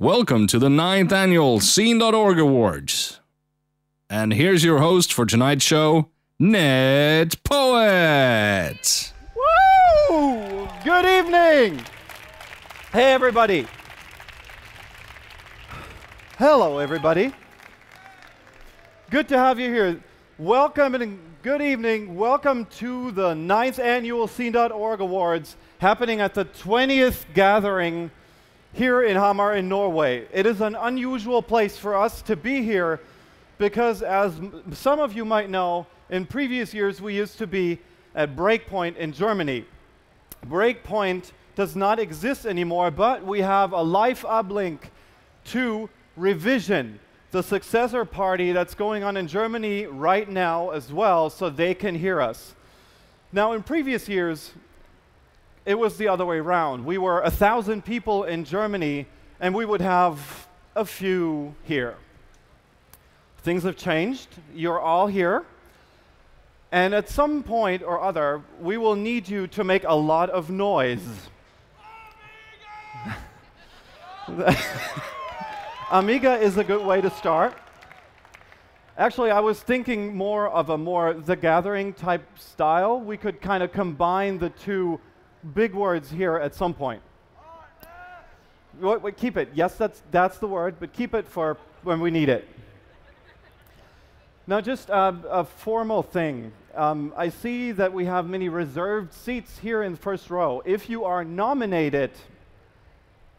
Welcome to the 9th Annual Scene.org Awards. And here's your host for tonight's show, Net Poet! Woo! Good evening! Hey, everybody! Hello, everybody. Good to have you here. Welcome and good evening. Welcome to the 9th Annual Scene.org Awards, happening at the 20th Gathering here in Hamar in Norway. It is an unusual place for us to be here because, as some of you might know, in previous years we used to be at Breakpoint in Germany. Breakpoint does not exist anymore, but we have a live uplink to Revision, the successor party that's going on in Germany right now as well, so they can hear us. Now, in previous years, it was the other way around. We were 1,000 people in Germany, and we would have a few here. Things have changed. You're all here. And at some point or other, we will need you to make a lot of noise. AMIGA is a good way to start. Actually, I was thinking more of a The Gathering type style. We could kind of combine the two big words here at some point. Wait, keep it. Yes, that's the word, but keep it for when we need it. Now, just a formal thing. I see that we have many reserved seats here in the first row. If you are nominated,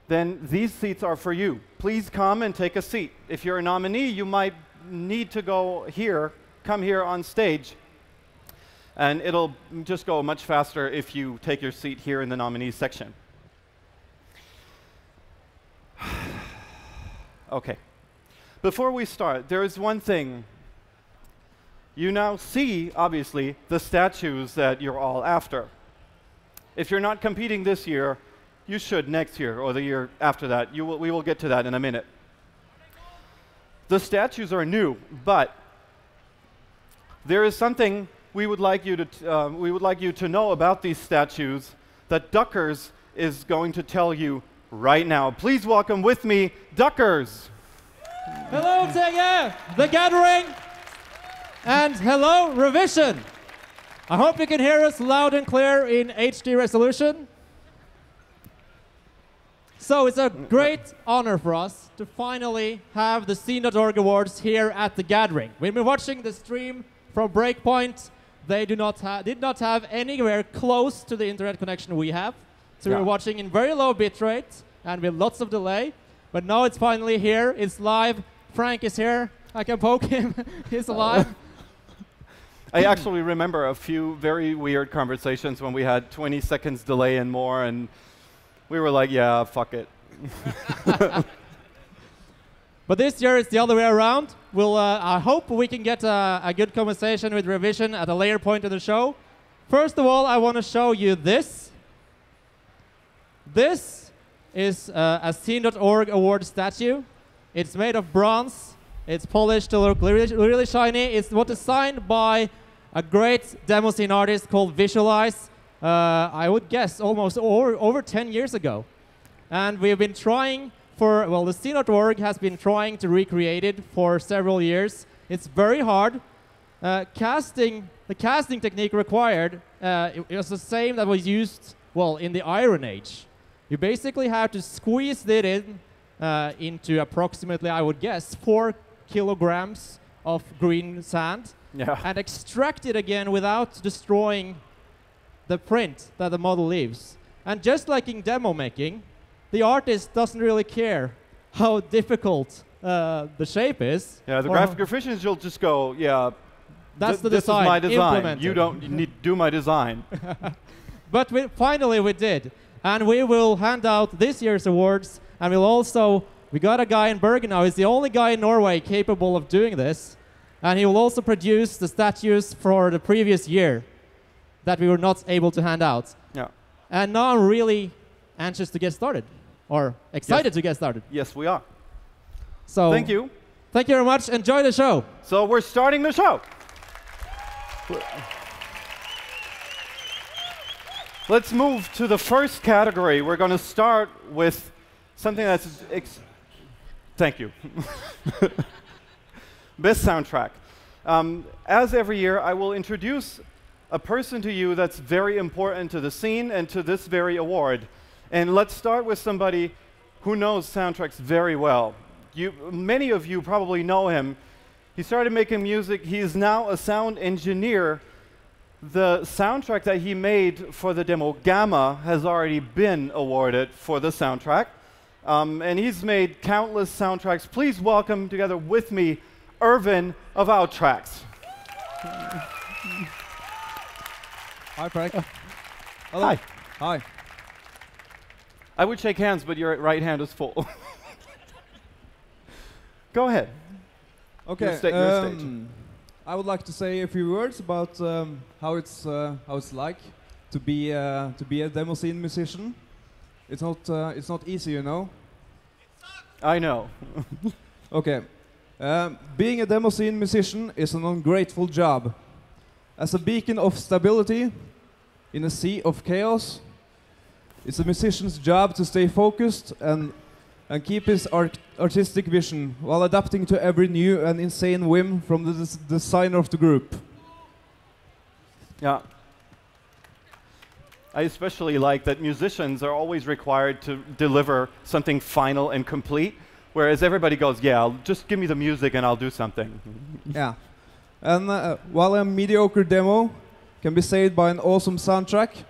then these seats are for you. Please come and take a seat. If you're a nominee, you might need to go here, come here on stage. And it'll just go much faster if you take your seat here in the nominees section. Okay. Before we start, there is one thing. You now see, obviously, the statues that you're all after. If you're not competing this year, you should next year or the year after that. We will get to that in a minute. The statues are new, but there is something we would like you to know about these statues that Duckers is going to tell you right now. Please welcome with me, Duckers. Hello, The Gathering, and hello, Revision. I hope you can hear us loud and clear in HD resolution. So it's a great honor for us to finally have the Scene.org Awards here at The Gathering. We've been watching the stream from Breakpoint. They did not have anywhere close to the internet connection we have. So we're watching in very low bitrate and with lots of delay. But now it's finally here. It's live. Frank is here. I can poke him. He's alive. I actually remember a few very weird conversations when we had 20 seconds delay and more. And we were like, yeah, fuck it. But this year it's the other way around. We'll, I hope we can get a good conversation with Revision at a later point in the show. First of all, I want to show you this. This is a Scene.org award statue. It's made of bronze. It's polished to look really, really shiny. It was designed by a great demo scene artist called Visualize. I would guess almost over 10 years ago. And we've been trying the Scene.org has been trying to recreate it for several years. It's very hard. The casting technique required it was the same that was used, in the Iron Age. You basically have to squeeze it in into approximately, I would guess, 4 kilograms of green sand and extract it again without destroying the print that the model leaves. And just like in demo making, the artist doesn't really care how difficult the shape is. Yeah, the graphic efficiency will just go, yeah, that's the design. This is my design. Implemented. You don't need to do my design. But finally we did. And we will hand out this year's awards. And we'll also, we got a guy in Bergen now. He's the only guy in Norway capable of doing this. And he will also produce the statues for the previous year that we were not able to hand out. Yeah. And now I'm really anxious to get started, or excited to get started. Yes, we are. So thank you. Thank you very much. Enjoy the show. So we're starting the show. Let's move to the first category. We're going to start with something that's... Thank you. Best soundtrack. As every year, I will introduce a person to you that's very important to the scene and to this very award. And let's start with somebody who knows soundtracks very well. Many of you probably know him. He started making music. He is now a sound engineer. The soundtrack that he made for the demo Gamma has already been awarded for the soundtrack. And he's made countless soundtracks. Please welcome together with me Irvin of Outtracks. Hi, Frank. Hello. Hi. Hi. I would shake hands, but your right hand is full. Go ahead. Okay. Your stage. I would like to say a few words about how it's like to be a demo scene musician. It's not easy, you know. It sucks. I know. Okay, being a demo scene musician is an ungrateful job. As a beacon of stability in a sea of chaos, it's a musician's job to stay focused and keep his artistic vision while adapting to every new and insane whim from the designer of the group. Yeah. I especially like that musicians are always required to deliver something final and complete, whereas everybody goes, yeah, just give me the music and I'll do something. Yeah. And while a mediocre demo can be saved by an awesome soundtrack,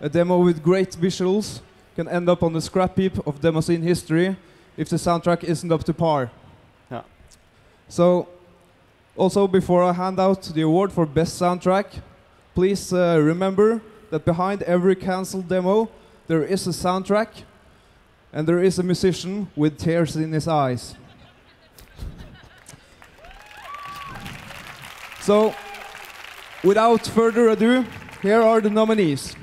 a demo with great visuals can end up on the scrap heap of demo scene history if the soundtrack isn't up to par. Yeah. So, also before I hand out the award for best soundtrack, please remember that behind every cancelled demo there is a soundtrack and there is a musician with tears in his eyes. So, without further ado, here are the nominees.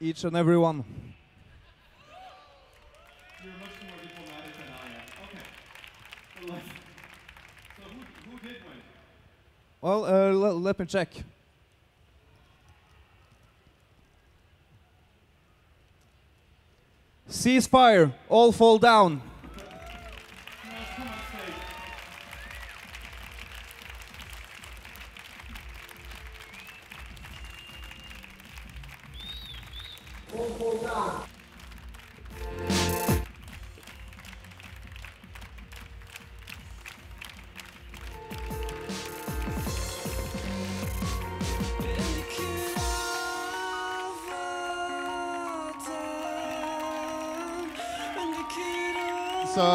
Each and every one. You're much more diplomatic than I am. Okay. Well, so who did win? Well, let me check. Ceasefire, all fall down. Is this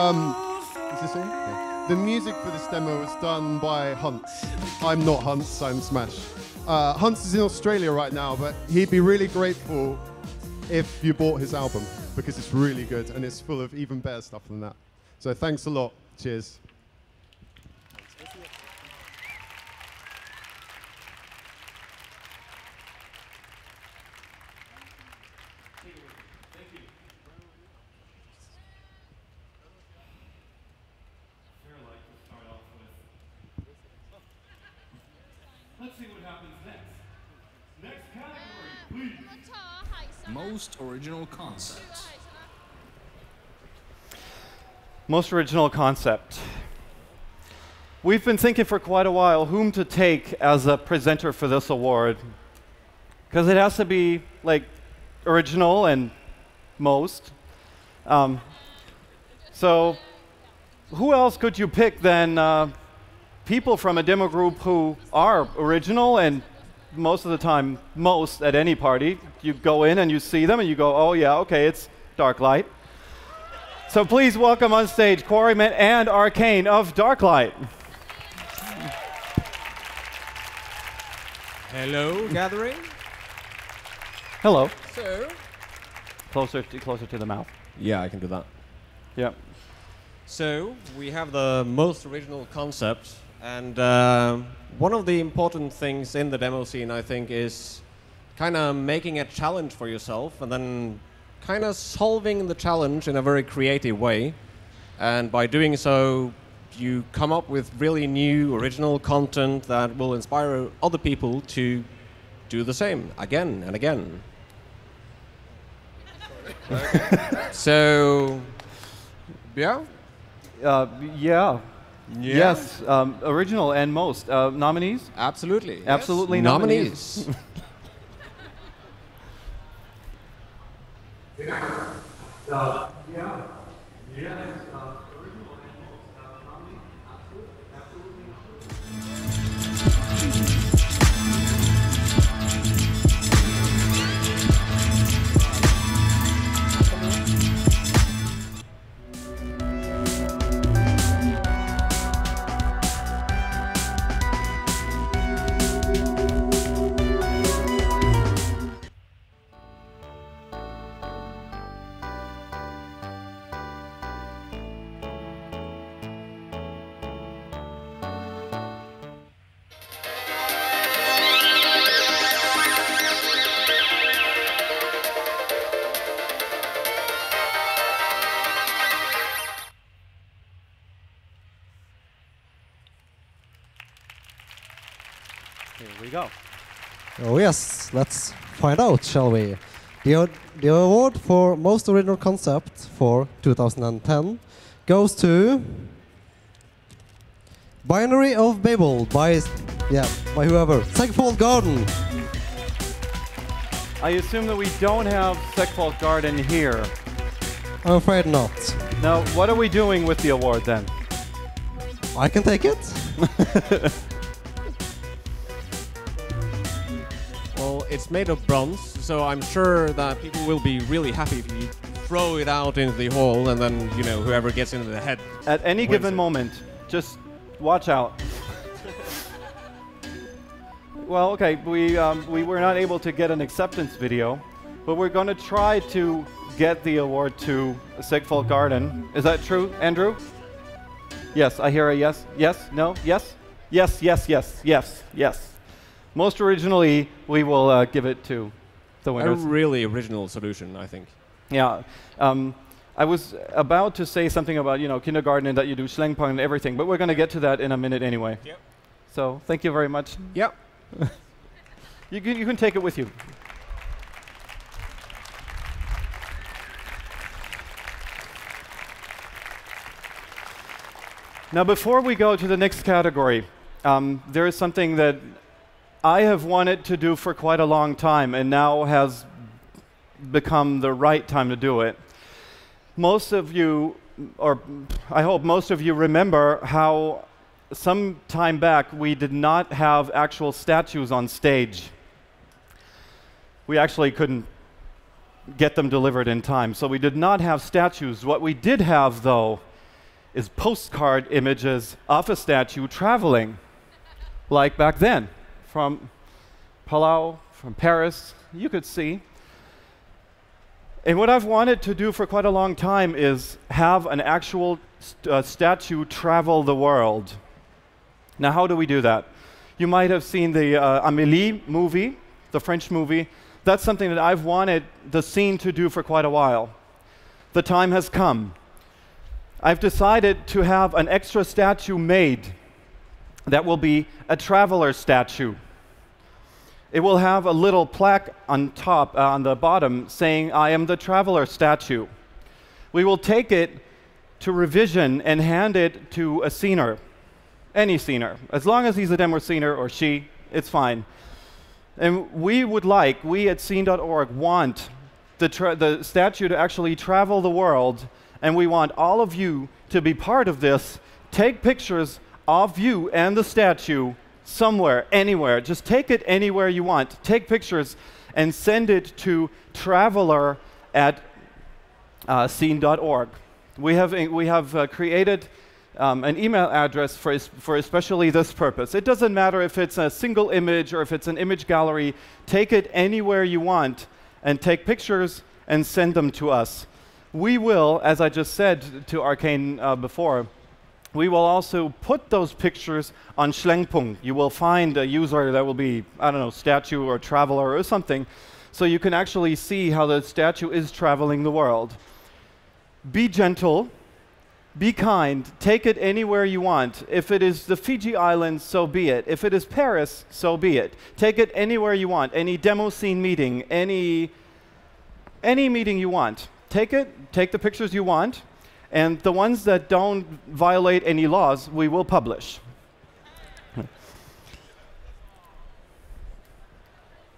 on? Yeah. The music for this demo was done by Hunts. I'm not Hunts, I'm Smash. Hunts is in Australia right now, but he'd be really grateful if you bought his album, because it's really good and it's full of even better stuff than that. So thanks a lot. Cheers. Original concept. Most original concept. We've been thinking for quite a while whom to take as a presenter for this award, because it has to be like original and most. So who else could you pick than people from a demo group who are original and most of the time, most at any party, you go in and you see them and you go, oh yeah, okay, it's Darklight. So please welcome on stage Quarrymen and Arcane of Darklight. Hello, Gathering. Hello. So, closer to the mouth. Yeah, I can do that. Yeah. So we have the most original concept. And one of the important things in the demo scene, I think, is kind of making a challenge for yourself and then kind of solving the challenge in a very creative way. And by doing so, you come up with really new, original content that will inspire other people to do the same again and again. So, yeah? Yeah. Yeah. Yes, original and most. Nominees? Absolutely. Yes. Absolutely nominees. Oh yes, let's find out, shall we? The award for most original concept for 2010 goes to Binary of Babel by whoever. Segfault Garden. I assume that we don't have Segfault Garden here. I'm afraid not. Now, what are we doing with the award then? I can take it. It's made of bronze, so I'm sure that people will be really happy if you throw it out into the hall and then, you know, whoever gets into the head. At any given moment, just watch out. Well, okay, we were not able to get an acceptance video, but we're going to try to get the award to Segfault Garden. Is that true, Andrew? Yes, I hear a yes. Yes, no, yes? Yes, yes, yes, yes, yes. Most originally, we will give it to the winners. A really original solution, I think. Yeah. I was about to say something about, you know, kindergarten and that you do Slengpung and everything, but we're going to get to that in a minute anyway. Yep. So thank you very much. Yep. You can take it with you. Now, before we go to the next category, there is something that I have wanted to do for quite a long time, and now has become the right time to do it. Most of you, or I hope most of you, remember how some time back we did not have actual statues on stage. We actually couldn't get them delivered in time, so we did not have statues. What we did have, though, is postcard images of a statue traveling, like back then, from Palau, from Paris, you could see. And what I've wanted to do for quite a long time is have an actual statue travel the world. Now, how do we do that? You might have seen the Amélie movie, the French movie. That's something that I've wanted the Scene to do for quite a while. The time has come. I've decided to have an extra statue made that will be a traveler statue. It will have a little plaque on top, on the bottom, saying, "I am the traveler statue." We will take it to Revision and hand it to a scener, any scener. As long as he's a demo scener or she, it's fine. And we at Scene.org want the statue to actually travel the world, and we want all of you to be part of this. Take pictures of you and the statue somewhere, anywhere. Just take it anywhere you want. Take pictures and send it to traveler@scene.org. We have created an email address for especially this purpose. It doesn't matter if it's a single image or if it's an image gallery. Take it anywhere you want and take pictures and send them to us. We will, as I just said to Arcane before, we will also put those pictures on Slengpung. You will find a user that will be, I don't know, statue or traveler or something, so you can actually see how the statue is traveling the world. Be gentle. Be kind. Take it anywhere you want. If it is the Fiji Islands, so be it. If it is Paris, so be it. Take it anywhere you want. Any demo scene meeting, any meeting you want. Take it, take the pictures you want, and the ones that don't violate any laws, we will publish.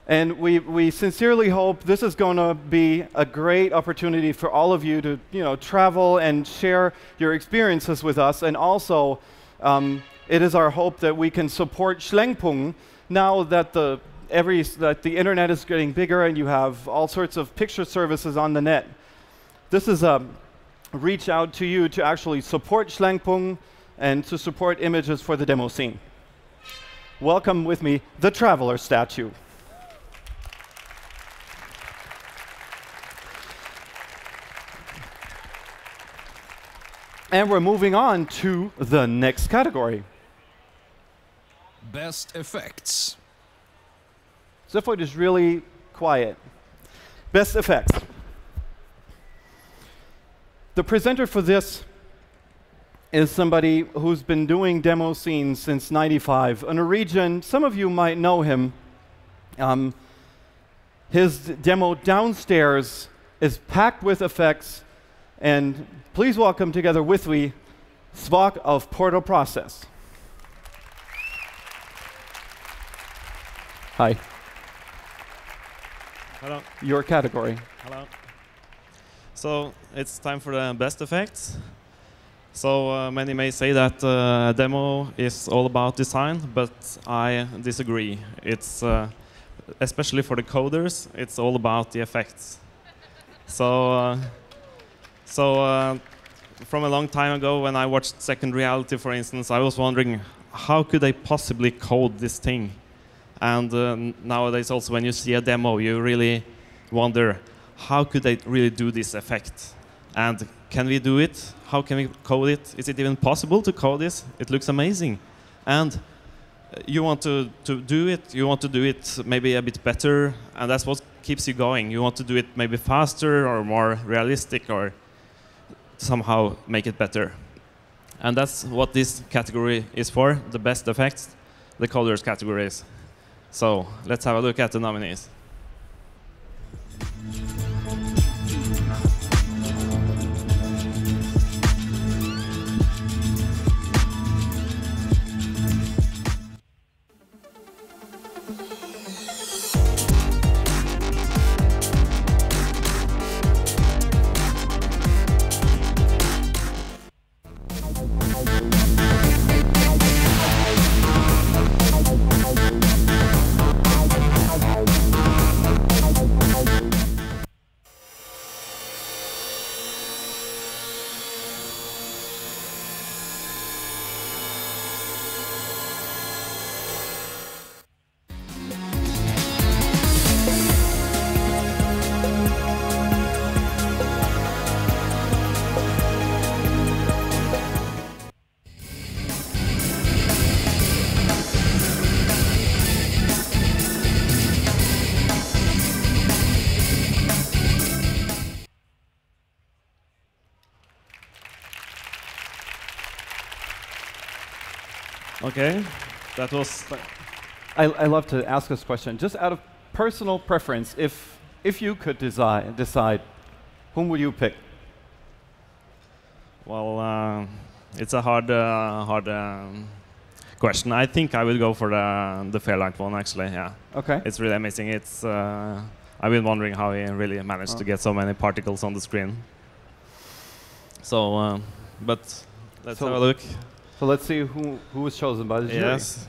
And we sincerely hope this is going to be a great opportunity for all of you to travel and share your experiences with us. And also, it is our hope that we can support Slengpung now that the internet is getting bigger and you have all sorts of picture services on the net. This is a reach out to you to actually support Slengpung and to support images for the demo scene. Welcome with me, the Traveler Statue. And we're moving on to the next category. Best effects. Segfault is really quiet. Best effects. The presenter for this is somebody who's been doing demo scenes since '95. A Norwegian, some of you might know him. His demo downstairs is packed with effects. And please welcome together with me, Svak of Portal Process. Hi. Hello. Your category. Hello. So it's time for the best effects. So many may say that demo is all about design, but I disagree. It's especially for the coders, it's all about the effects. So. So from a long time ago, when I watched Second Reality, for instance, I was wondering, how could they possibly code this thing? And nowadays also, when you see a demo, you really wonder, how could they really do this effect? And can we do it? How can we code it? Is it even possible to code this? It looks amazing. And you want to do it. You want to do it maybe a bit better. And that's what keeps you going. You want to do it maybe faster or more realistic or somehow make it better. And that's what this category is for, the best effects, the coders categories. So let's have a look at the nominees. Okay, that was... I love to ask this question. Just out of personal preference, if you could decide, whom would you pick? Well, it's a hard question. I think I would go for the Fairlight one, actually. Yeah. Okay. It's really amazing. It's I've been wondering how he really managed to get so many particles on the screen. So, but let's have a look. So let's see who was chosen by the jury. Yes.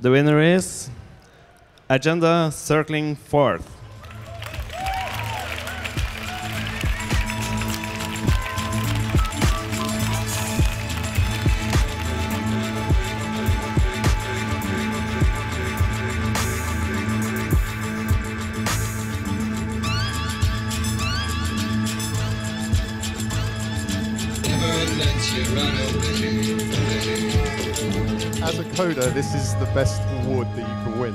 The winner is Agenda Circling Fourth. This is the best award that you can win,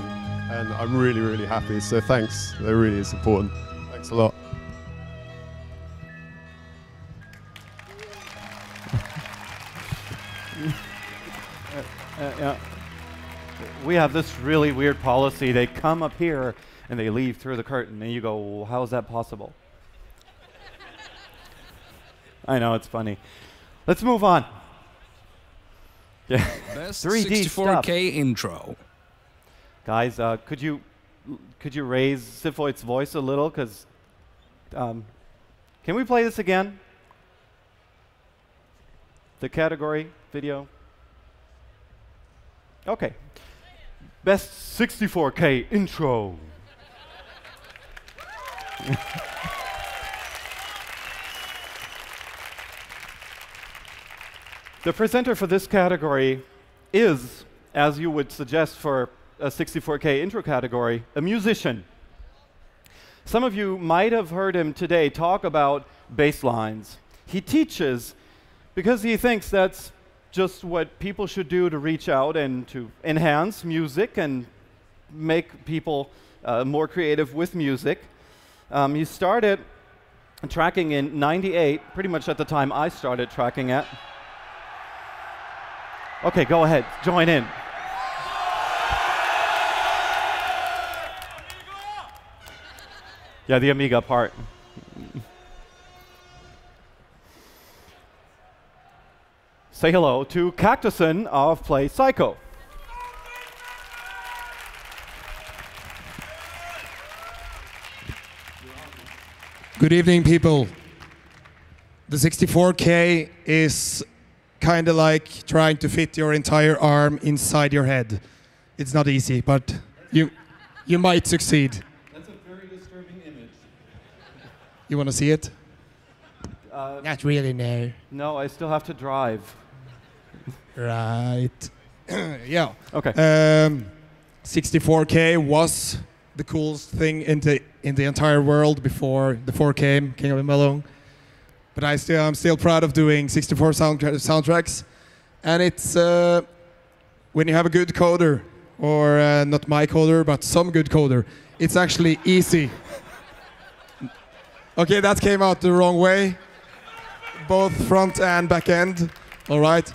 and I'm really, really happy, so thanks. That really is important. Thanks a lot. Yeah. We have this really weird policy. They come up here, and they leave through the curtain, and you go, well, how is that possible? I know, it's funny. Let's move on. Yeah. Best 3D 64K stuff. Intro. Guys, could you raise Siphoid's voice a little? Because can we play this again? The category video. Okay. Best 64K intro. The presenter for this category is, as you would suggest for a 64K intro category, a musician. Some of you might have heard him today talk about bass lines. He teaches because he thinks that's just what people should do to reach out and to enhance music and make people more creative with music. He started tracking in '98, pretty much at the time I started tracking at. Okay, go ahead, join in. Yeah, the AMIGA part. Say hello to Cactuson of Play Psycho. Good evening, people. The 64K is kind of like trying to fit your entire arm inside your head. It's not easy, but you might succeed. That's a very disturbing image. You want to see it? Not really, no. No, I still have to drive. Right. Yeah. Okay. 64K was the coolest thing in the entire world before the 4K came along. But I'm still proud of doing 64 soundtracks, and it's when you have a good coder, or not my coder, but some good coder, it's actually easy. Okay, that came out the wrong way, both front and back end. All right.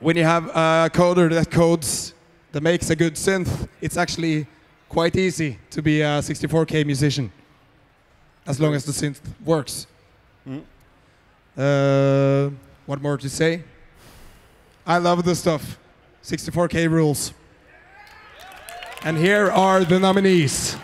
When you have a coder that makes a good synth, it's actually quite easy to be a 64K musician, as long as the synth works. Mm. What more to say? I love this stuff. 64K rules. And here are the nominees.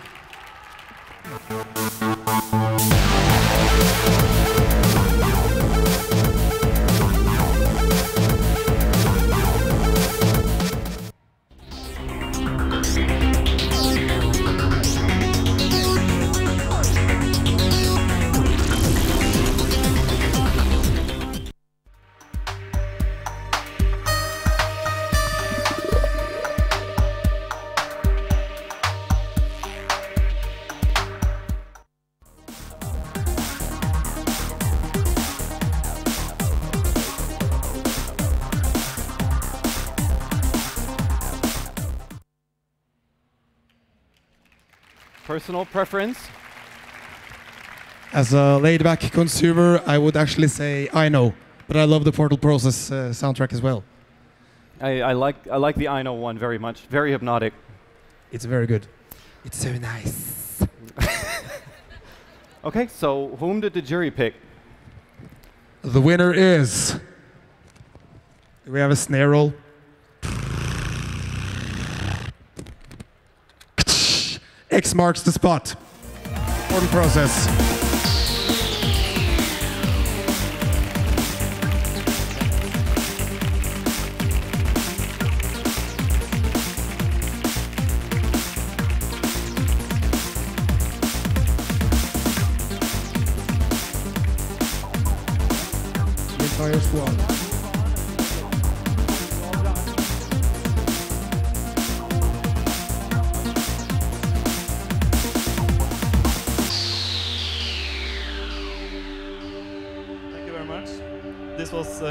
Personal preference? As a laid-back consumer, I would actually say I know, But I love the Portal Process soundtrack as well. I like the Aino one very much. Very hypnotic. It's very good. It's so nice. Okay, so whom did the jury pick? The winner is... Do we have a snare roll? X marks the spot. Portal Process. The entire squad.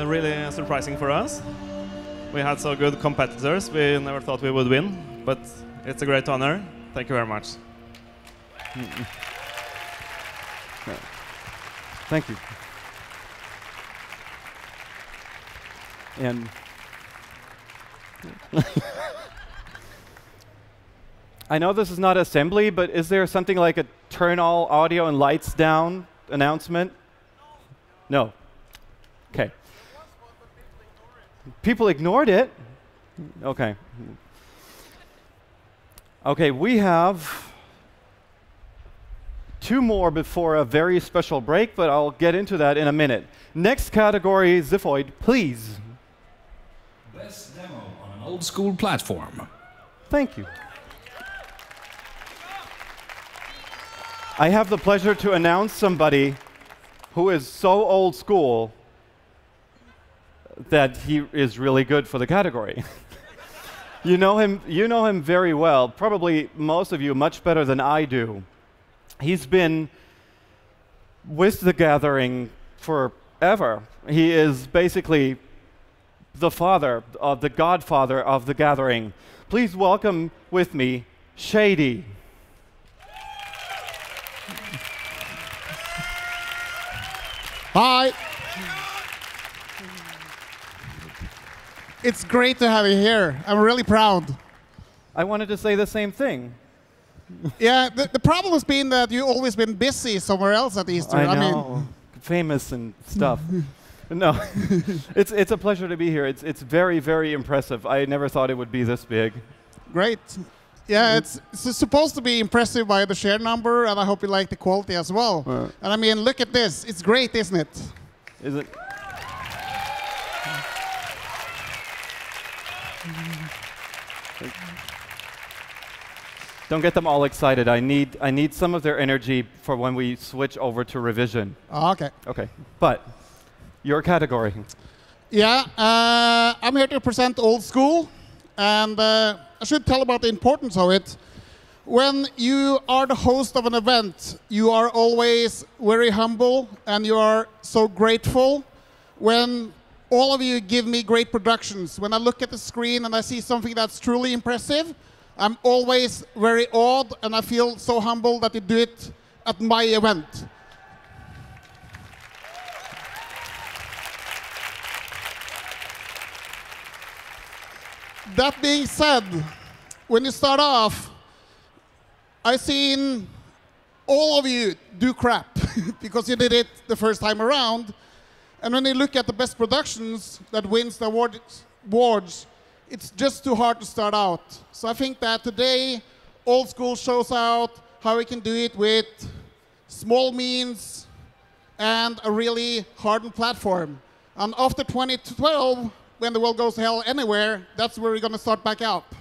Really surprising for us. We had so good competitors, we never thought we would win, but it's a great honor. Thank you very much. Yeah. Thank you. And I know this is not Assembly, but is there something like a turn all audio and lights down announcement? No. Okay. People ignored it? Okay. Okay, we have two more before a very special break, but I'll get into that in a minute. Next category, Ziphoid, please. Best demo on an old school platform. Thank you. I have the pleasure to announce somebody who is so old school that he is really good for the category. You know him very well, probably most of you much better than I do. He's been with The Gathering forever. He is basically the father, the godfather of The Gathering. Please welcome with me, Shady. Hi. It's great to have you here. I'm really proud. I wanted to say the same thing. Yeah, the problem has been that you've always been busy somewhere else at Easter. I mean, famous and stuff. No, it's a pleasure to be here. It's very, very impressive. I never thought it would be this big. Great. Yeah, it's supposed to be impressive by the share number, and I hope you like the quality as well. And I mean, look at this. It's great, isn't it? Is it? Don't get them all excited. I need some of their energy for when we switch over to Revision. Oh, okay. Okay. But your category. Yeah, I'm here to present old school, and I should tell about the importance of it. When you are the host of an event, you are always very humble, and you are so grateful when all of you give me great productions. When I look at the screen and I see something that's truly impressive, I'm always very awed, and I feel so humbled that you do it at my event. That being said, when you start off, I've seen all of you do crap because you did it the first time around. And when you look at the best productions that wins the awards, it's just too hard to start out. So I think that today, old school shows out how we can do it with small means and a really hardened platform. And after 2012, when the world goes to hell anywhere, that's where we're going to start back up.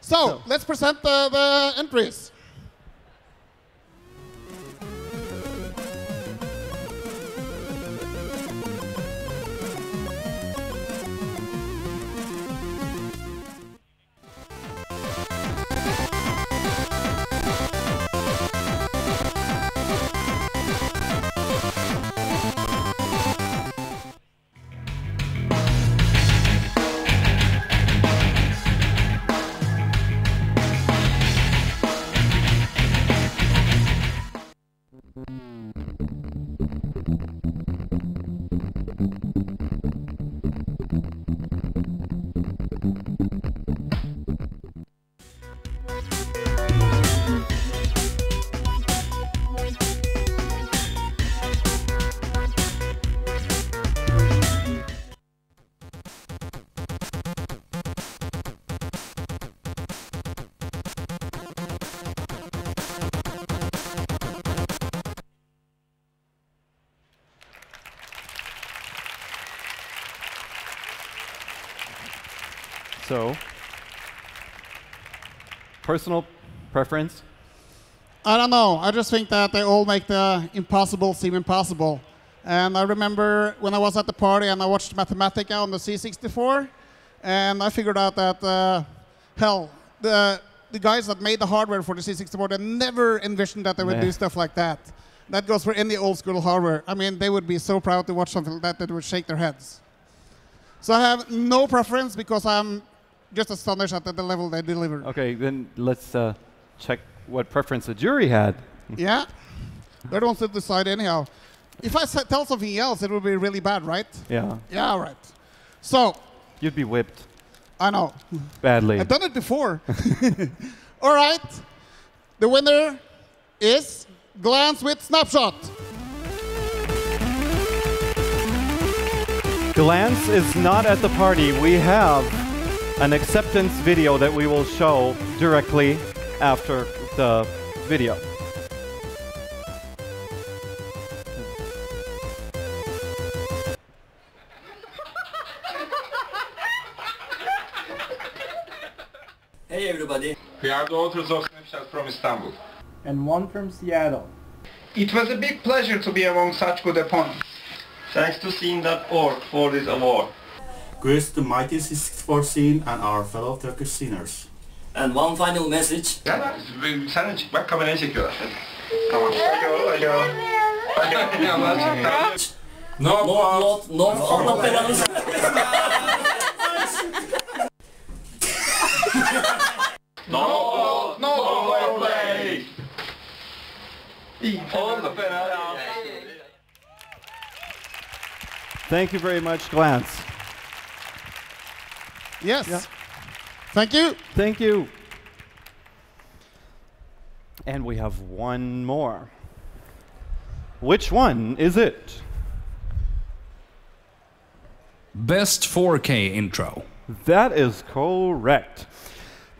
So let's present the entries. So, personal preference? I don't know. I just think that they all make the impossible seem impossible. And I remember when I was at the party and I watched Mathematica on the C64, and I figured out that, hell, the guys that made the hardware for the C64, they never envisioned that they would do stuff like that. That goes for any old school hardware. I mean, they would be so proud to watch something like that that would shake their heads. So I have no preference because I'm just astonished at the level they delivered. Okay, then let's check what preference the jury had. Yeah, they're the ones that decide anyhow. If I tell something else, it would be really bad, right? Yeah. Yeah, all right. So. You'd be whipped. I know. Badly. I've done it before. All right. The winner is Glance with Snapshot. Glance is not at the party. We have an acceptance video that we will show directly after the video. Hey everybody. We are the authors of Snapshot from Istanbul. And one from Seattle. It was a big pleasure to be among such good opponents. Thanks to Scene.org for this award. Greets the mighty C64 scene and our fellow Turkish sceners. And one final message. Yeah, bak kameraya çekiyorlar. Tamam. Thank you very much, Glance. Yes. Yeah. Thank you. Thank you. And we have one more. Which one is it? Best 4K intro. That is correct.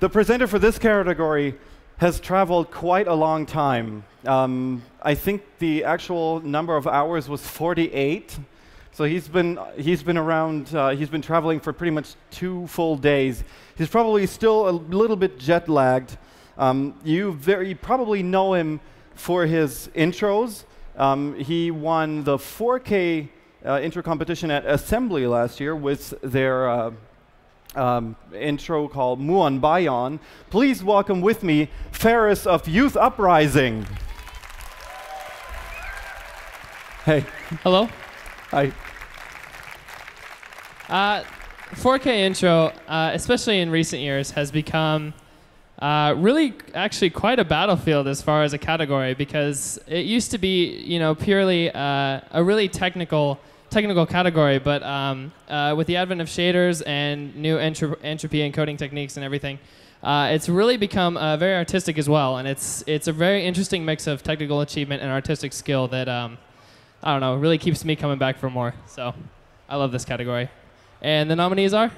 The presenter for this category has traveled quite a long time. I think the actual number of hours was 48. So he's been around, he's been traveling for pretty much 2 full days. He's probably still a little bit jet lagged. You probably know him for his intros. He won the 4K intro competition at Assembly last year with their intro called Muon Bayon. Please welcome with me, Ferris of Youth Uprising. Hey. Hello. Hi. 4K intro, especially in recent years, has become really actually quite a battlefield as far as a category, because it used to be, you know, purely a really technical category, but with the advent of shaders and new entropy encoding techniques and everything, it's really become very artistic as well, and it's a very interesting mix of technical achievement and artistic skill that I don't know, really keeps me coming back for more. So I love this category. And the nominees are?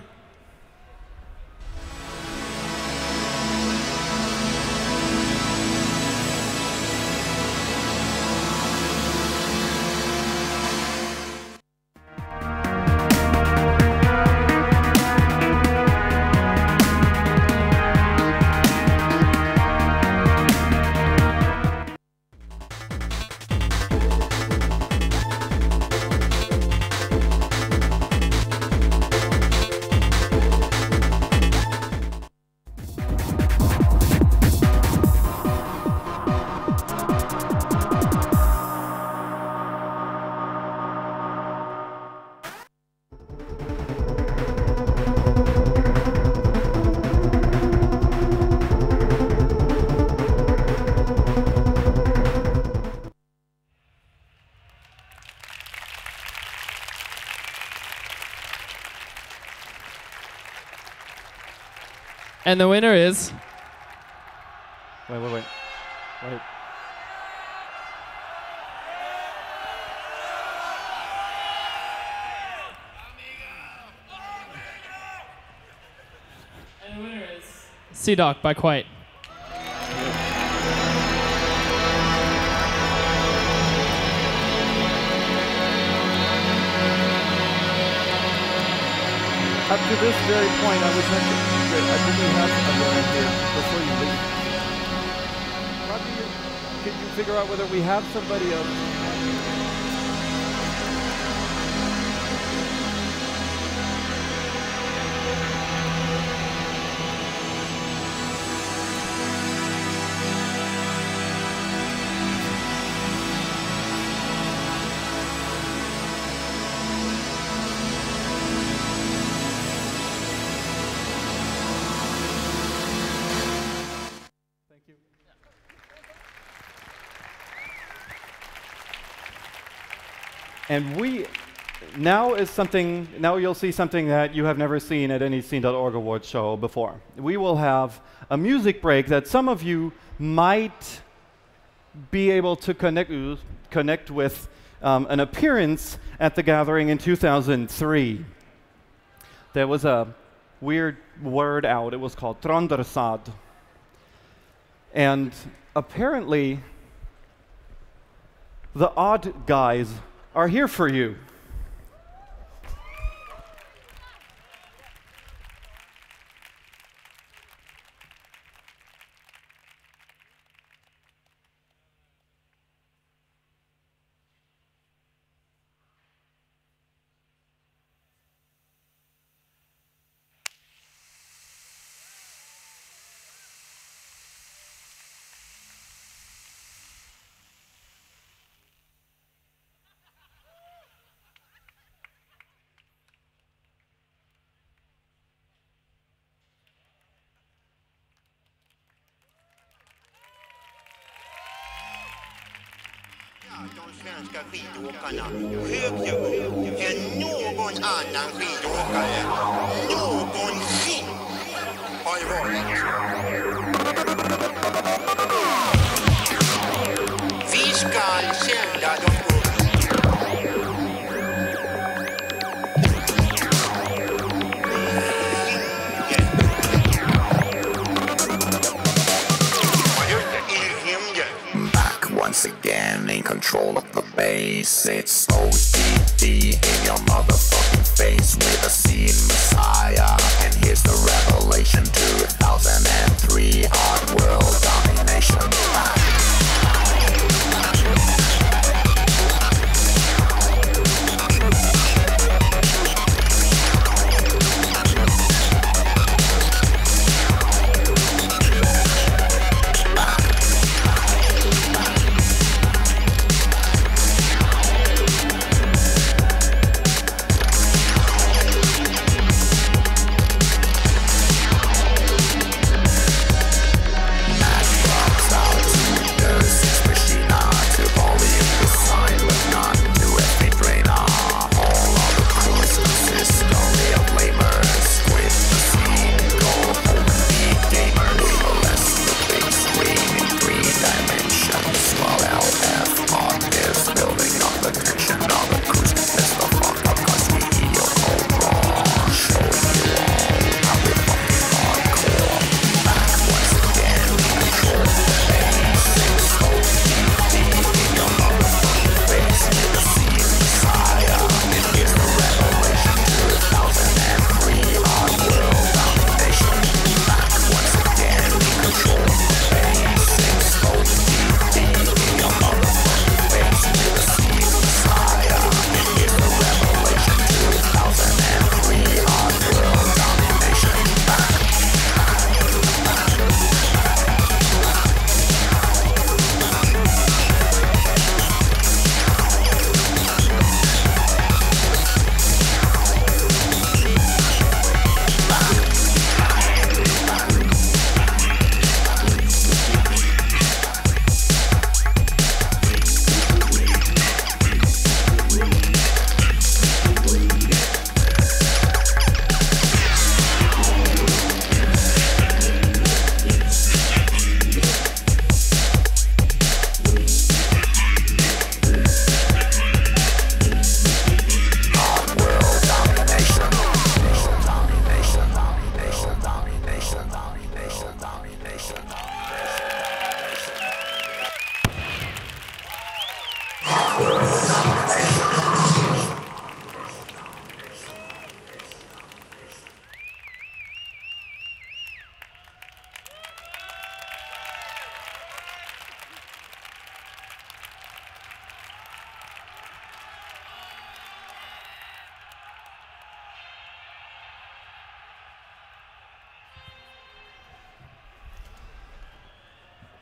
And the winner is... Wait. And the winner is... C-Doc by Quite. Up to this very point, I was thinking, I think we have something right here before you leave. Roger, can you figure out whether we have somebody else? And we, now is something, now you'll see something that you have never seen at any Scene.org Awards show before. We will have a music break that some of you might be able to connect with an appearance at The Gathering in 2003. There was a weird word out. It was called Trondersad. And apparently, the odd guys are here for you.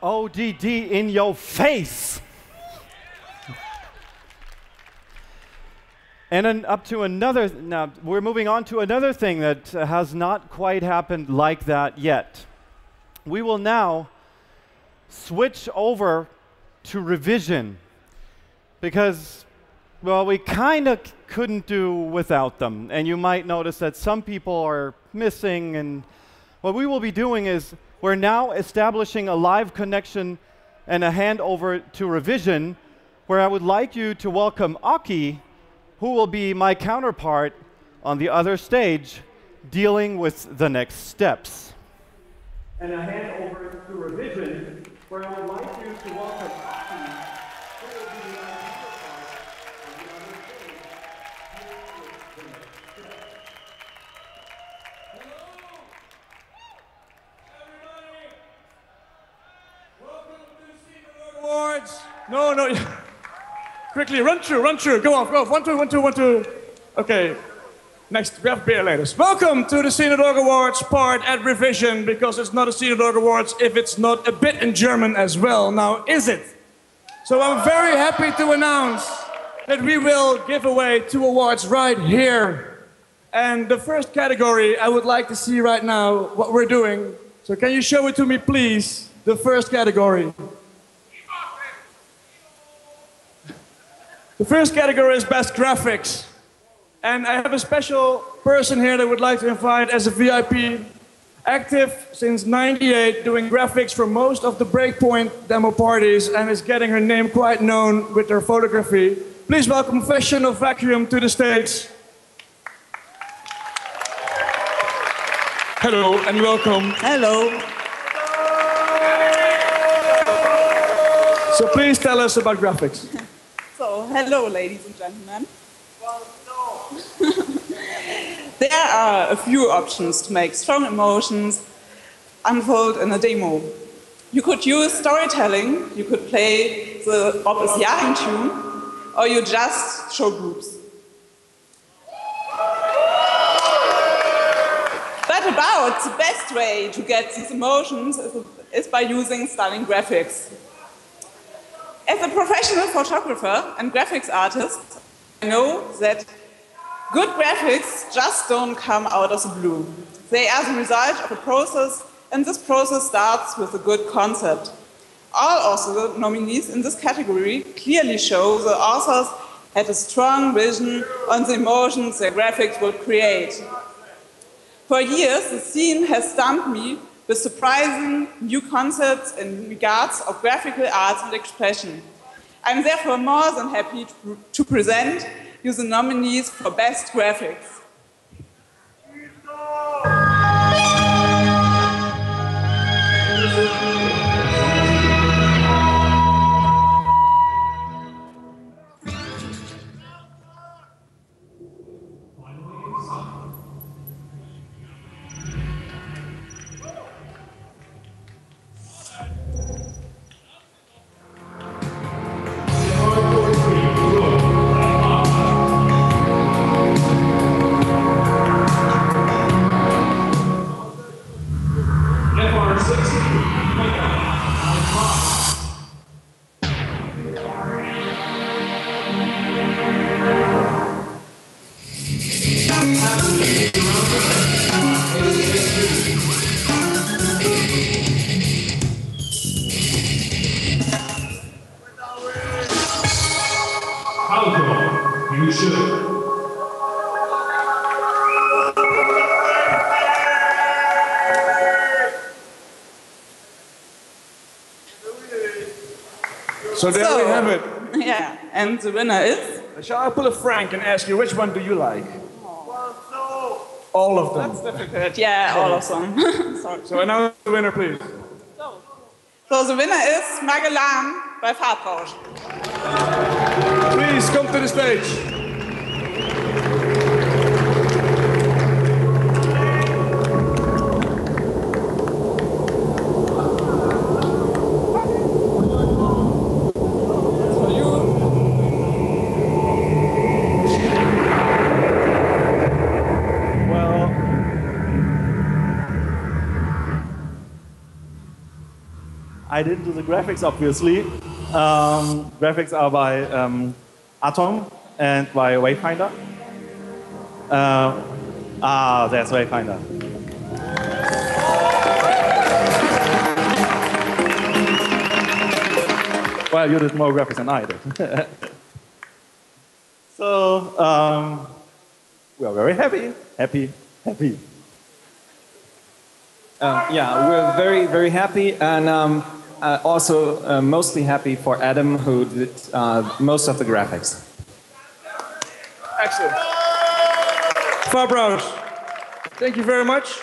ODD in your face. And then up to another, now we're moving on to another thing that has not quite happened like that yet. We will now switch over to Revision because, well, we kind of couldn't do without them. And you might notice that some people are missing. And what we will be doing is we're now establishing a live connection and a handover to Revision, where I would like you to welcome Aki, who will be my counterpart on the other stage, dealing with the next steps. And a handover to Revision, where I would like you to welcome Aki, who will be my counterpart on the other stage, dealing with the next steps. Hello, everybody. Welcome to the Scene.org Awards. No. Quickly, run through, go off, 1, 2, 1, 2, 1, 2. Okay, next, we have beer later. Welcome to the Scene.org Awards part at Revision, because it's not a Scene.org Awards if it's not a bit in German as well, now is it? So I'm very happy to announce that we will give away 2 awards right here. And the first category, I would like to see right now what we're doing. So can you show it to me, please, the first category? The first category is Best Graphics. And I have a special person here that I would like to invite as a VIP. Active since '98, doing graphics for most of the Breakpoint demo parties, and is getting her name quite known with her photography. Please welcome Fashion of Vacuum to the stage. Hello and welcome. Hello. So please tell us about graphics. So, hello, ladies and gentlemen. Well, no. There are a few options to make strong emotions unfold in a demo. You could use storytelling, you could play the Ob ist Jahren tune, or you just show boobs. But about the best way to get these emotions is by using stunning graphics. As a professional photographer and graphics artist, I know that good graphics just don't come out of the blue. They are the result of a process, and this process starts with a good concept. All author nominees in this category clearly show the authors had a strong vision on the emotions their graphics would create. For years, the scene has stumped me with surprising new concepts in regards of graphical arts and expression. I'm therefore more than happy to present you the nominees for Best Graphics. So there we have it. Yeah, and the winner is? Shall I pull a Frank and ask you, which one do you like? All of them. That's difficult. Yeah, all of them. Sorry. So announce the winner, please. So the winner is Magellan by Farbrausch. Please come to the stage. I I didn't do the graphics, obviously. Graphics are by Atom and by Wayfinder. There's Wayfinder. Well, you did more graphics than I did. So, we are very happy. Yeah, we're very happy, and also mostly happy for Adam, who did most of the graphics. Excellent. Farbrausch, thank you very much.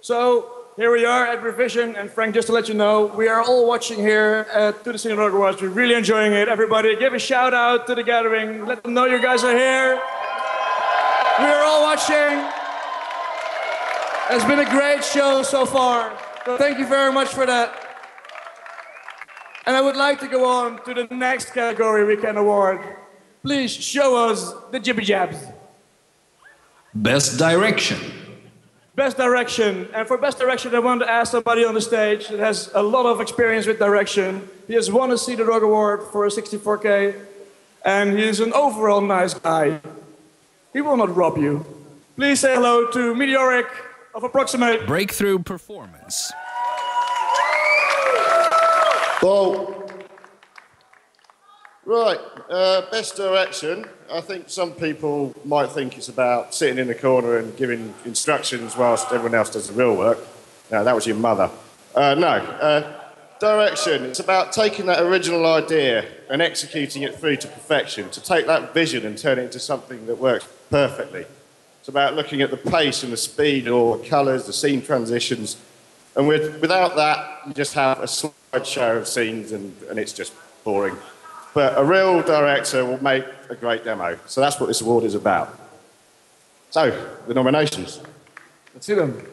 So, here we are at Revision, and Frank, just to let you know, we are all watching here to the Scene.org Awards. We're really enjoying it. Everybody, give a shout out to The Gathering. Let them know you guys are here. We are all watching. It's been a great show so far. So thank you very much for that. And I would like to go on to the next category we can award. Please show us the jibby jabs. Best Direction. Best Direction. And for Best Direction, I want to ask somebody on the stage that has a lot of experience with direction. He has won a C64 award for a 64K. And he is an overall nice guy. He will not rob you. Please say hello to Meteoric of Approximate. Breakthrough Performance. Well, right, Best Direction. I think some people might think it's about sitting in the corner and giving instructions whilst everyone else does the real work. No, that was your mother. Direction, it's about taking that original idea and executing it through to perfection, to take that vision and turn it into something that works perfectly. It's about looking at the pace and the speed or the colours, the scene transitions. And without that, you just have a slideshow of scenes and it's just boring. But a real director will make a great demo. So that's what this award is about. So, the nominations. Let's see them.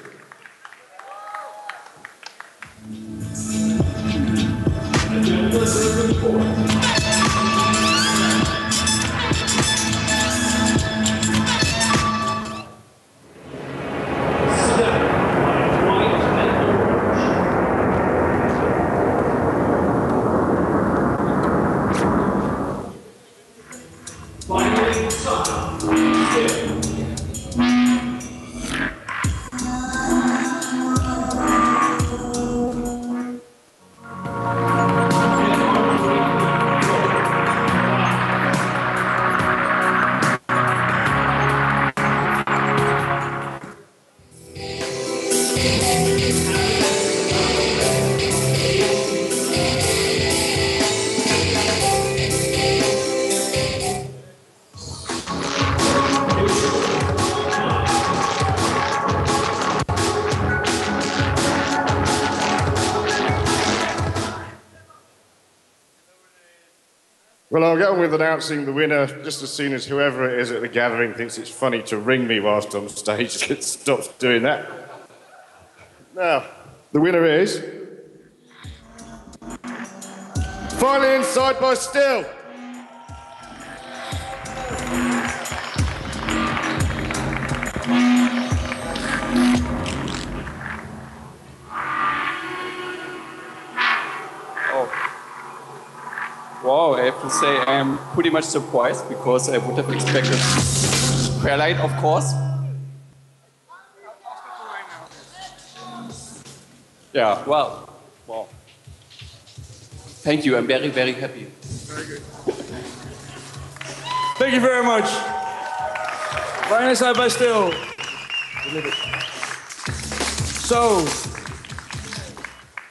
Well, I'll get on with announcing the winner just as soon as whoever it is at The Gathering thinks it's funny to ring me whilst on stage. It stops doing that. Now, the winner is... Finally Inside by Still! Wow, I have to say I'm pretty much surprised because I would have expected Fairlight, of course. Yeah, well, wow. Thank you, I'm very happy. Very good. Thank you very much. Finally Side by Still. So,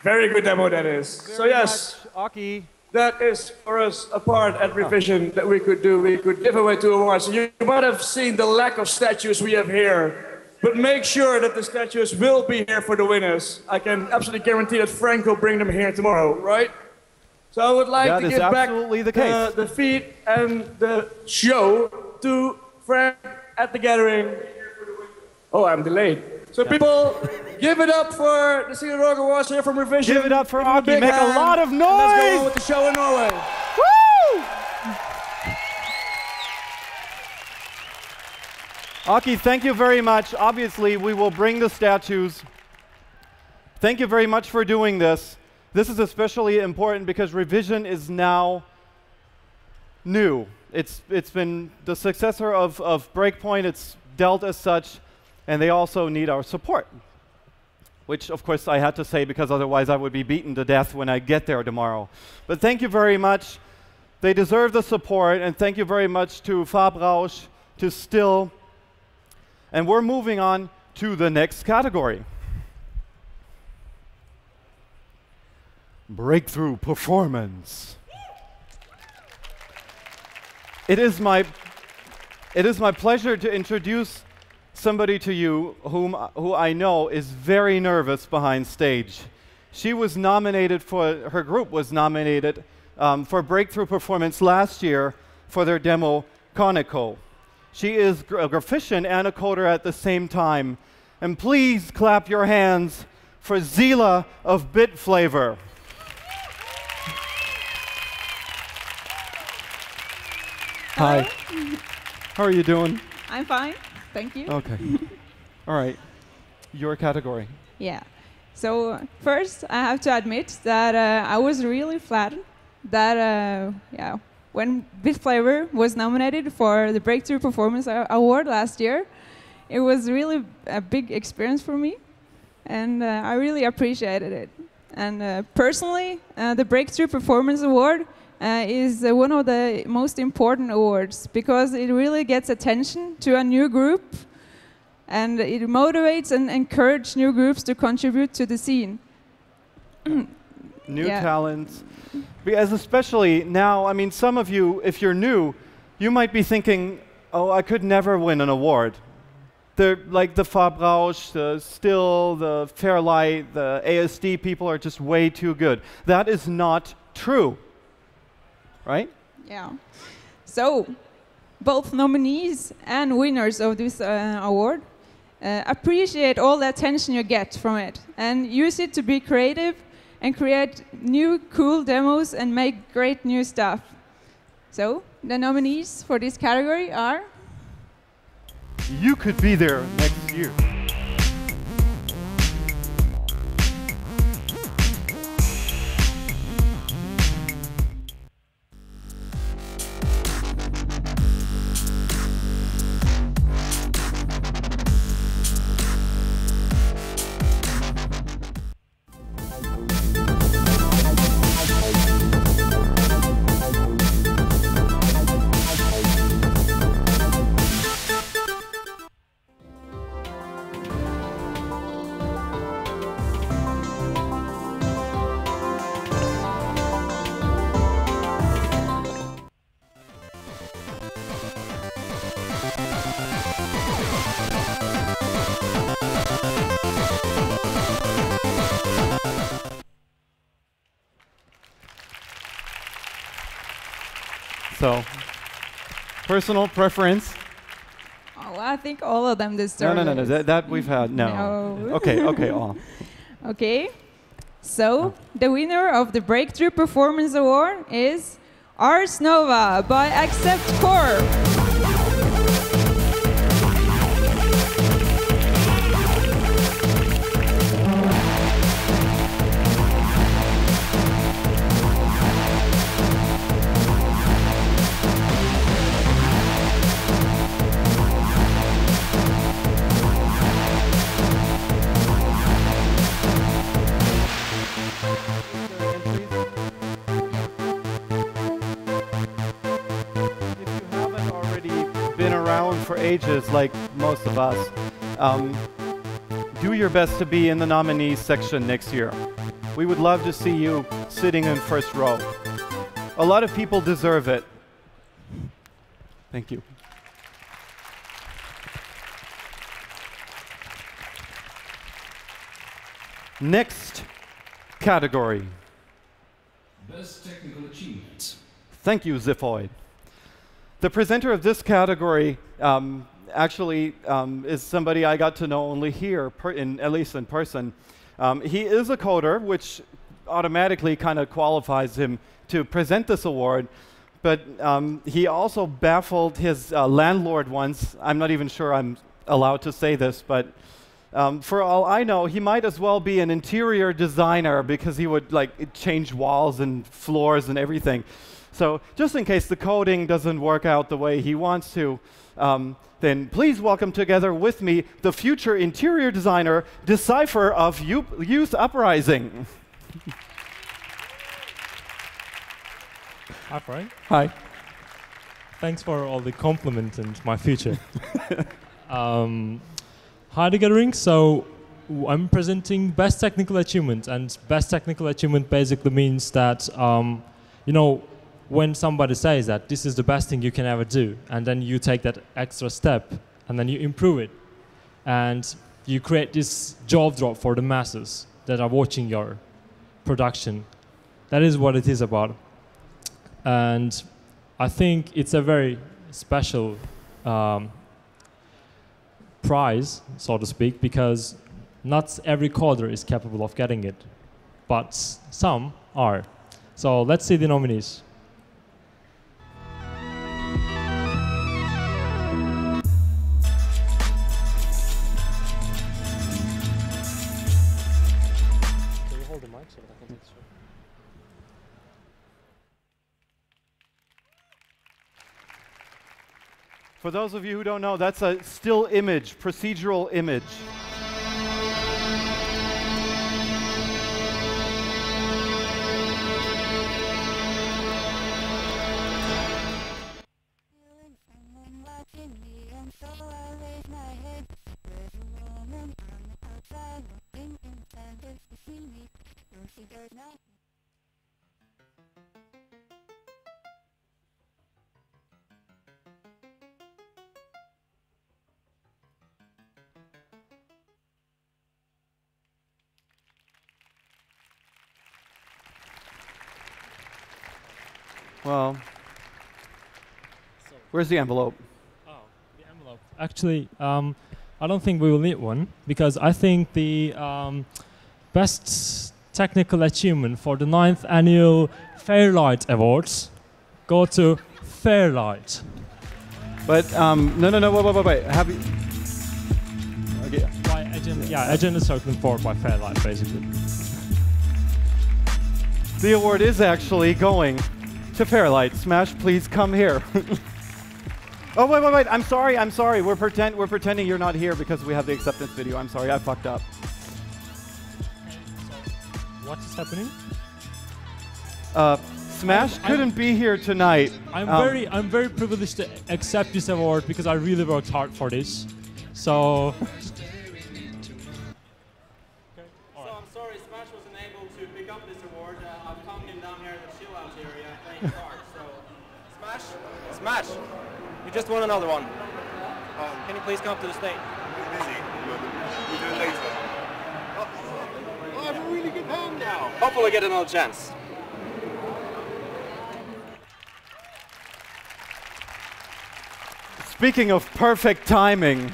very good demo that is. Very so yes, Aki. That is for us a part at Revision that we could do. We could give away 2 awards. You might have seen the lack of statues we have here, but make sure that the statues will be here for the winners. I can absolutely guarantee that Frank will bring them here tomorrow, right? So I would like to give back the feed and the show to Frank at The Gathering. Oh, I'm delayed. So people, give it up for the C64 Awards here from Revision. Give it up for Aki. Make a lot of noise. Let's go on with the show in Norway. Woo! Aki, thank you very much. Obviously, we will bring the statues. Thank you very much for doing this. This is especially important because Revision is now new. It's been the successor of Breakpoint. It's dealt as such, and they also need our support, which, of course, I had to say because otherwise I would be beaten to death when I get there tomorrow. But thank you very much. They deserve the support, and thank you very much to Farbrausch, to Still. And we're moving on to the next category. Breakthrough performance. It is my pleasure to introduce somebody to you who I know is very nervous behind stage. She was nominated for, her group was nominated for breakthrough performance last year for their demo Conoco. She is a graphician and a coder at the same time. And please clap your hands for Zila of Bit Flavor. Hi. How are you doing? I'm fine. Thank you. Okay. All right. Your category. Yeah. So first, I have to admit that I was really flattered that when Bit Flavor was nominated for the Breakthrough Performance Award last year, it was really a big experience for me, and I really appreciated it. And personally, the Breakthrough Performance Award is one of the most important awards because it really gets attention to a new group, and it motivates and encourages new groups to contribute to the scene. New talents. Because especially now, I mean, some of you, if you're new, you might be thinking, oh, I could never win an award. They're like the Farbrausch, the Still, the Fairlight, the ASD people are just way too good. That is not true, right? Yeah. So both nominees and winners of this award appreciate all the attention you get from it and use it to be creative and create new cool demos and make great new stuff. So the nominees for this category are... You could be there next year. So, personal preference? Oh, I think all of them deserve. No. That we've had. No. Okay, all. Okay. So, the winner of the Breakthrough Performance Award is Ars Nova by Accept Corp. Ages, like most of us, do your best to be in the nominees section next year. We would love to see you sitting in first row. A lot of people deserve it. Thank you. Next category. Best technical achievement. Thank you, Ziphoid. The presenter of this category actually is somebody I got to know only here, at least in person. He is a coder, which automatically kind of qualifies him to present this award. But he also baffled his landlord once. I'm not even sure I'm allowed to say this, but For all I know, he might as well be an interior designer because he would like change walls and floors and everything. So just in case the coding doesn't work out the way he wants to, then please welcome together with me the future interior designer, Decipher of Youth Uprising. Hi, Frank. Hi. Thanks for all the compliment and my future. Hi, The Gathering. So I'm presenting best technical achievement, and best technical achievement basically means that, you know, when somebody says that this is the best thing you can ever do, and then you take that extra step, and then you improve it, and you create this jaw drop for the masses that are watching your production. That is what it is about. And I think it's a very special prize, so to speak, because not every coder is capable of getting it, but some are. So let's see the nominees. For those of you who don't know, that's a still image, procedural image. Well, where's the envelope? Oh, the envelope. Actually, I don't think we will need one, because I think the best technical achievement for the 9th annual Fairlight Awards go to Fairlight. But no, wait. Have you? Okay. By Agenda, yeah, Agenda Circling Fourth by Fairlight, basically. The award is actually going to Fairlight. Smash, please come here. Oh, wait, I'm sorry. We're pretending you're not here because we have the acceptance video. I'm sorry, I fucked up. What is happening? Smash couldn't be here tonight. I'm very privileged to accept this award because I really worked hard for this. So... Smash! You just won another one. Can you please come up to the stage? We're busy. We'll do it later. I have a really good hand now. Hopefully I get another chance. Speaking of perfect timing.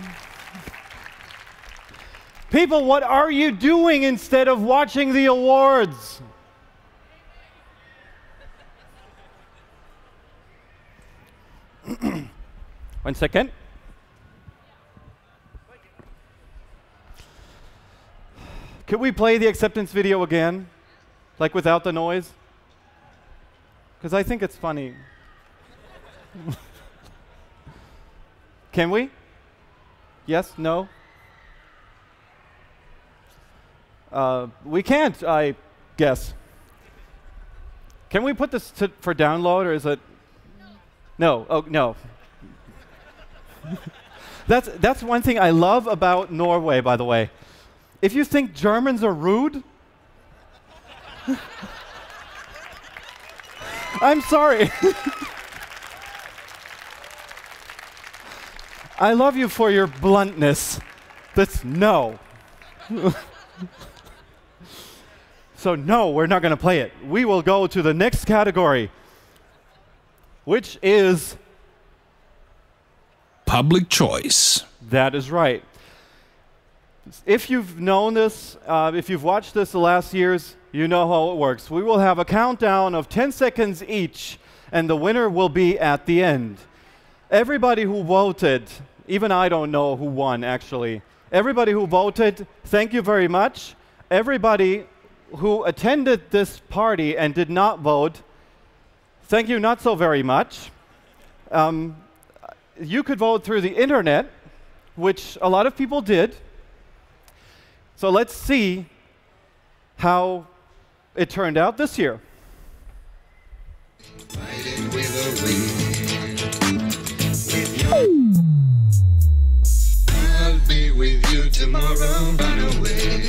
People, what are you doing instead of watching the awards? One second. Could we play the acceptance video again? Like without the noise? Because I think it's funny. Can we? Yes? No? We can't, I guess. Can we put this for download, or is it? No. Oh, no. That's one thing I love about Norway, by the way. If you think Germans are rude, I'm sorry. I love you for your bluntness. That's no. So no, we're not going to play it. We will go to the next category, which is... public choice. That is right. If you've known this, if you've watched this the last years, you know how it works. We will have a countdown of 10 seconds each, and the winner will be at the end. Everybody who voted, even I don't know who won, actually, Everybody who voted, thank you very much. Everybody who attended this party and did not vote, thank you not so very much. You could vote through the internet, which a lot of people did. So let's see how it turned out this year. I'll be with you tomorrow, run away.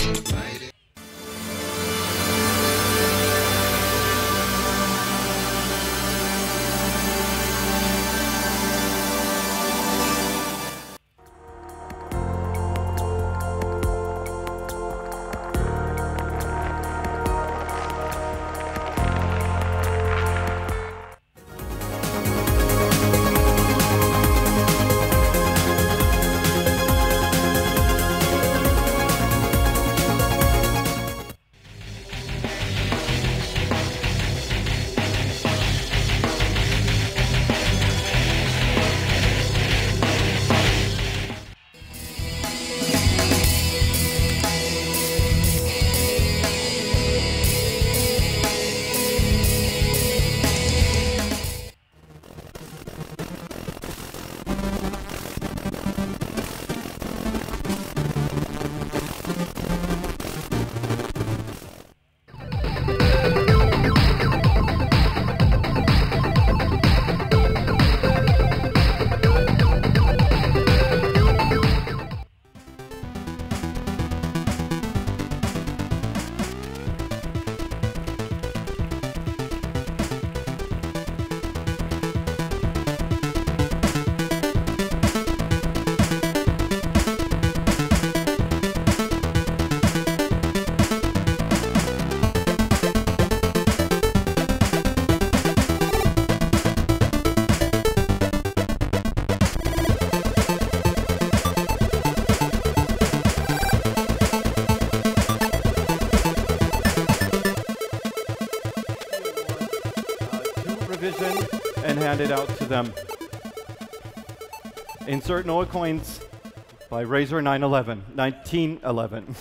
It out to them. Insert Noah Coins by Razor 911, 1911.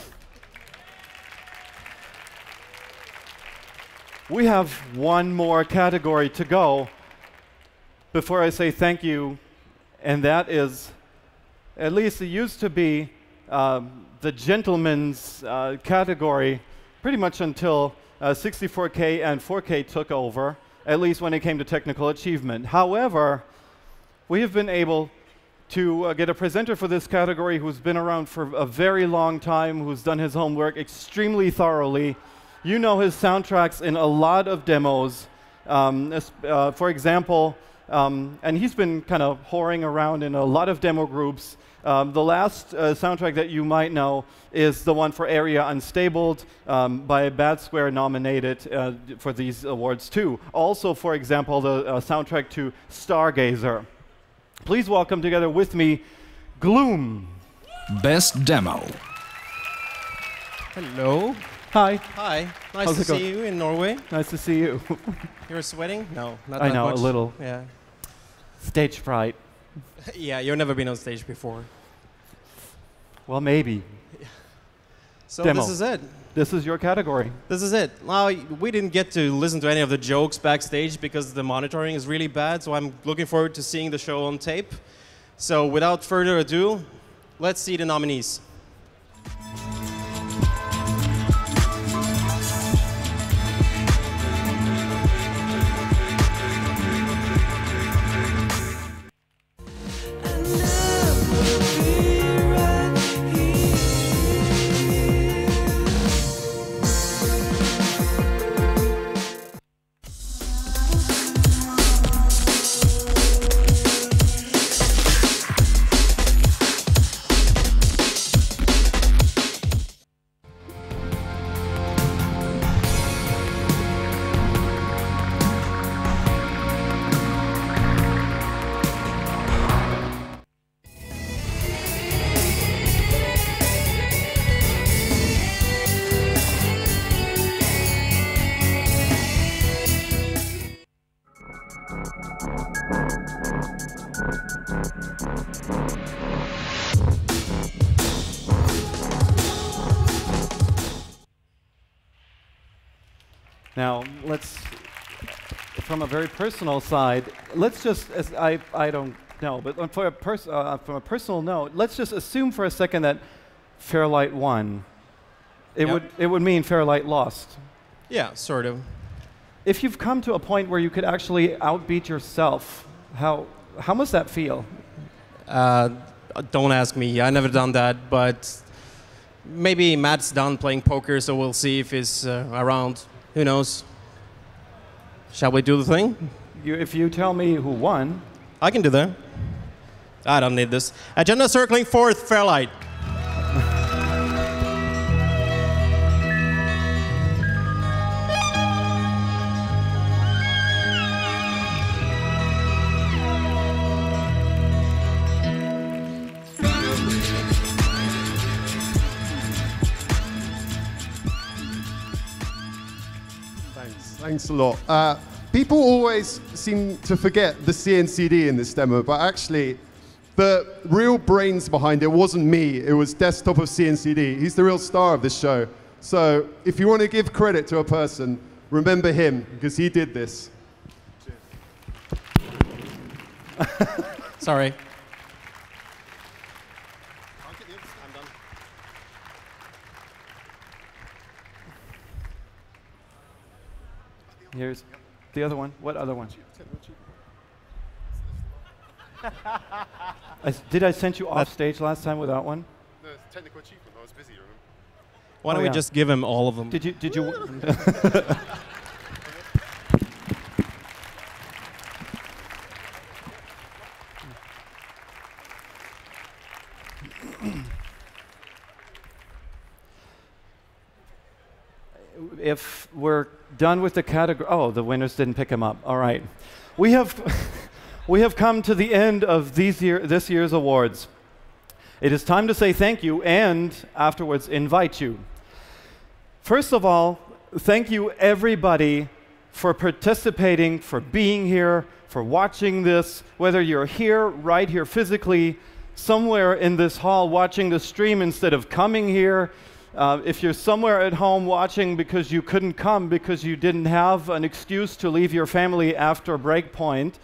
We have one more category to go before I say thank you, and that is, at least it used to be the gentleman's category pretty much until 64K and 4K took over, at least when it came to technical achievement. However, we have been able to get a presenter for this category who's been around for a very long time, who's done his homework extremely thoroughly. You know his soundtracks in a lot of demos. For example, and he's been kind of whoring around in a lot of demo groups. The last soundtrack that you might know is the one for Area Unstabled by Bad Square, nominated for these awards too. Also, for example, the soundtrack to Stargazer. Please welcome together with me, Gloom. Best Demo. Hello. Hi. Hi. Nice to see you in Norway. Nice to see you. You're sweating? No, not that much. I know, a little. Yeah. Stage fright. Yeah, you've never been on stage before. Well, maybe. So demo. This is it. This is your category. This is it. Now, we didn't get to listen to any of the jokes backstage because the monitoring is really bad, so I'm looking forward to seeing the show on tape. So without further ado, let's see the nominees. Now, let's, from a very personal side, let's just, as I don't know, but for a from a personal note, let's just assume for a second that Fairlight won. It yep. would mean Fairlight lost. Yeah, sort of. If you've come to a point where you could actually outbeat yourself, how must that feel? Don't ask me. I never done that, but maybe Matt's done playing poker, so we'll see if he's around. Who knows? Shall we do the thing? If you tell me who won, I can do that. I don't need this. Agenda Circling Fourth, Fairlight. Thanks a lot. People always seem to forget the CNCD in this demo, but actually the real brains behind it wasn't me, it was Desktop of CNCD. He's the real star of this show. So if you want to give credit to a person, remember him, because he did this. Sorry. Here's the other one. What other one? Did I send you off stage last time without one? No, it's technical achievement. I was busy. Remember? Why don't we just give him all of them? Did you? If we're done with the category. Oh, the winners didn't pick him up. All right. We have, we have come to the end of this year's awards. It is time to say thank you and, afterwards, invite you. First of all, thank you, everybody, for participating, for being here, for watching this, whether you're here, right here physically, somewhere in this hall watching the stream instead of coming here. If you're somewhere at home watching because you couldn't come because you didn't have an excuse to leave your family after Breakpoint,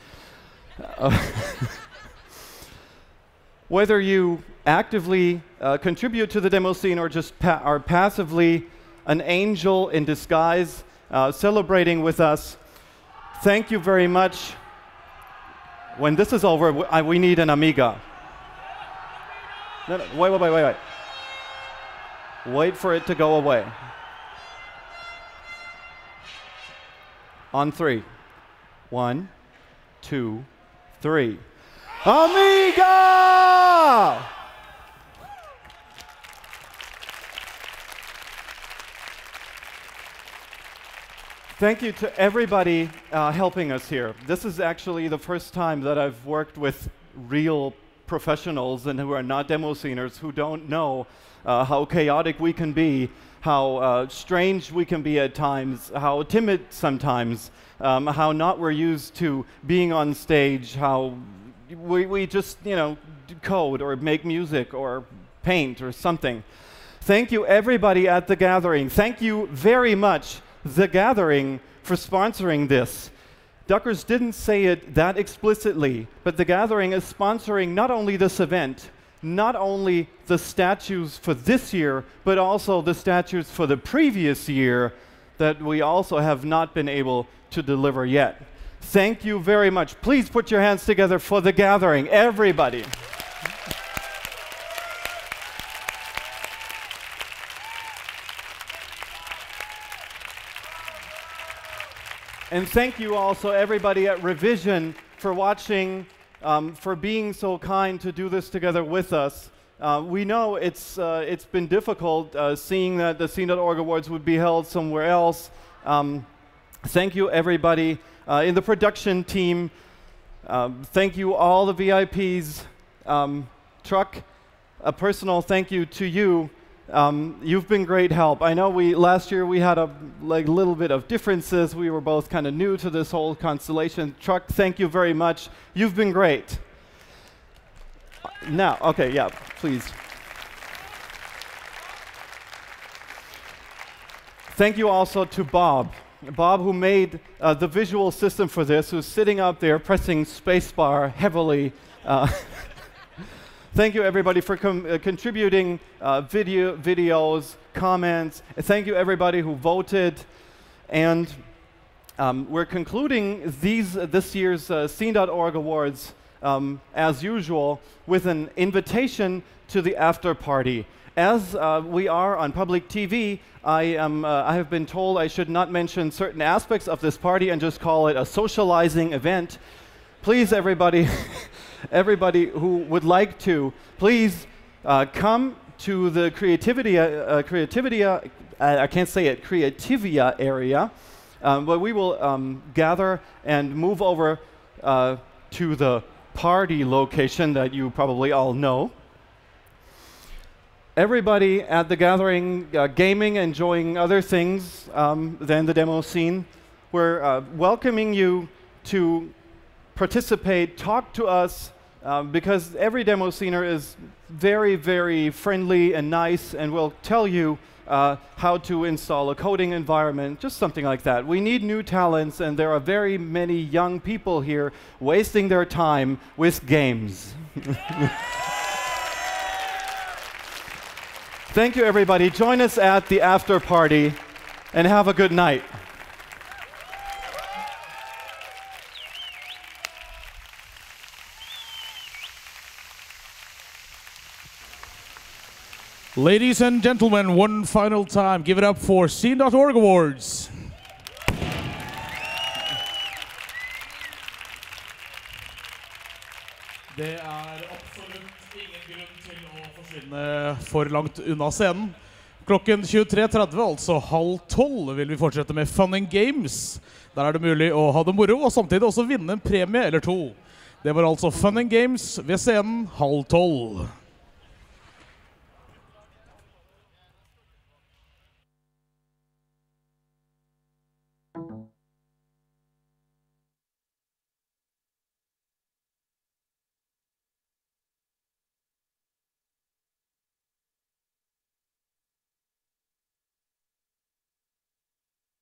whether you actively contribute to the demo scene or just are passively an angel in disguise celebrating with us, thank you very much. When this is over, we need an AMIGA. No, no, wait. Wait for it to go away. On three. 1, 2, 3. AMIGA! Thank you to everybody helping us here. This is actually the first time that I've worked with real professionals and who are not demo sceners, who don't know how chaotic we can be, how strange we can be at times, how timid sometimes, how not we're used to being on stage, how we just, you know, code or make music or paint or something. Thank you, everybody at The Gathering. Thank you very much, The Gathering, for sponsoring this. Duckers didn't say it that explicitly, but The Gathering is sponsoring not only this event, not only the statues for this year, but also the statues for the previous year that we also have not been able to deliver yet. Thank you very much. Please put your hands together for The Gathering, everybody. And thank you also, everybody at Revision, for watching, for being so kind to do this together with us. We know it's been difficult seeing that the Scene.org Awards would be held somewhere else. Thank you, everybody in the production team. Thank you, all the VIPs. Truck, a personal thank you to you. You've been great help. I know last year we had a little bit of differences. We were both kind of new to this whole constellation. Truck, thank you very much. You've been great. Now, okay, yeah, please. Thank you also to Bob. Bob, who made the visual system for this, who's sitting up there pressing spacebar heavily. Thank you, everybody, for contributing videos, comments. Thank you, everybody, who voted. And we're concluding this year's Scene.org Awards, as usual, with an invitation to the after party. As we are on public TV, I have been told I should not mention certain aspects of this party and just call it a socializing event. Please, everybody, everybody who would like to, please come to the Creativia area, where we will gather and move over to the party location that you probably all know. Everybody at the gathering, gaming, enjoying other things than the demo scene, we're welcoming you to participate, talk to us, because every demo scener is very, very friendly and nice and will tell you how to install a coding environment, just something like that. We need new talents, and there are very many young people here wasting their time with games. Thank you, everybody. Join us at the after party, and have a good night. Ladies and gentlemen, one final time, give it up for Scene.org Awards. Det absolutt ingen grunn til å forsvinne for langt unna scenen. Klokken 23.30, altså 11:30, vil vi fortsette med Fun and Games. Der det mulig å ha det moro, og samtidig også vinne en premie eller to. Det var altså Fun and Games ved scenen 11:30.